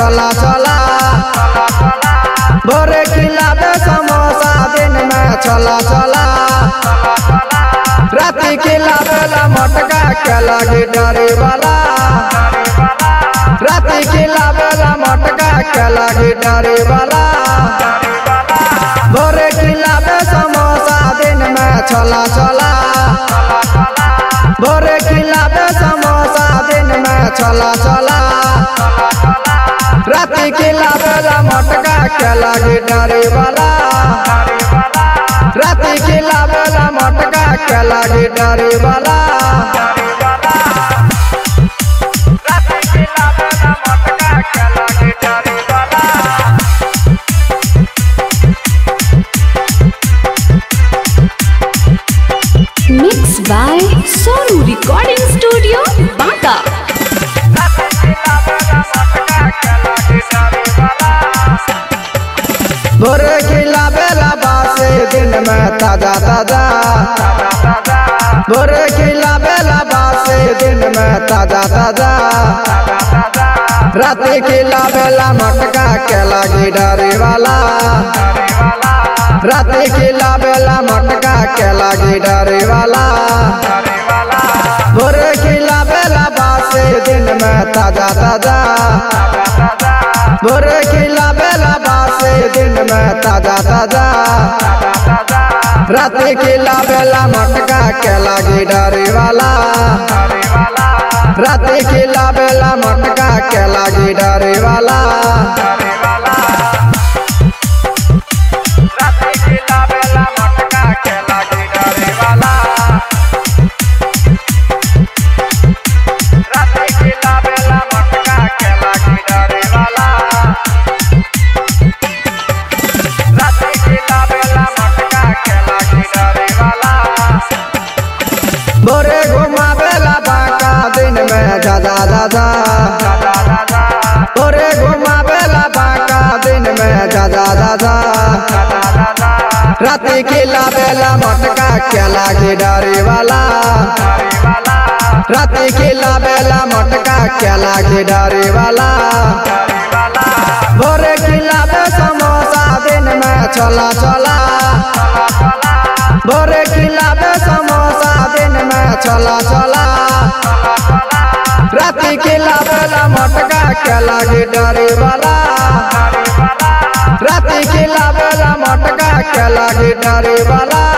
चला चला भोरे खिलावे समोसा, दिन में चला चला राति खिलावे ला मटका के लगी डरे वाला, राति खिलावे ला मटका के लगी डरे वाला, भोरे खिलावे समोसा, दिन में चला चला भोरे खिलावे समोसा, दिन में चला चला राति खिलावेला मटका के लगी डरे वाला, राति खिलावेला मटका के लगी डरे वाला। Mix by Sonu recording studio Banka. भोरे खिलावेला बासे, दिन में ताजा ताजा भोरे खिलावेला बासे, दिन में ताजा ताजा राति खिलावेला मटका के लगी डरे वाला, राति खिलावेला मटका के लगी डरे वाला, भोरे खिलावेला बासे, दिन में ताजा ताजा भोरे खिलावेला बासे, दिन में ताजा ताजा राति खिलावेला मटका के लगी डरे वाला, राति खिलावेला मटका के लगी डरे वाला। भोरे घुमावेला बांका, दिन में दादा दादा भोरे घुमावेला बांका, दिन में दादा दादा राति खिलावेला मटका के लगी डरे वाला, राति खिलावेला मटका के लगी डरे वाला, भोरे खिलावे समोसा, दिन में चला चला भोरे खिलावे समोसा, दिन में चला चला राति खिलावेला मटका के लगी डरे वाला, राति खिलावेला मटका के लगी डरे वाला।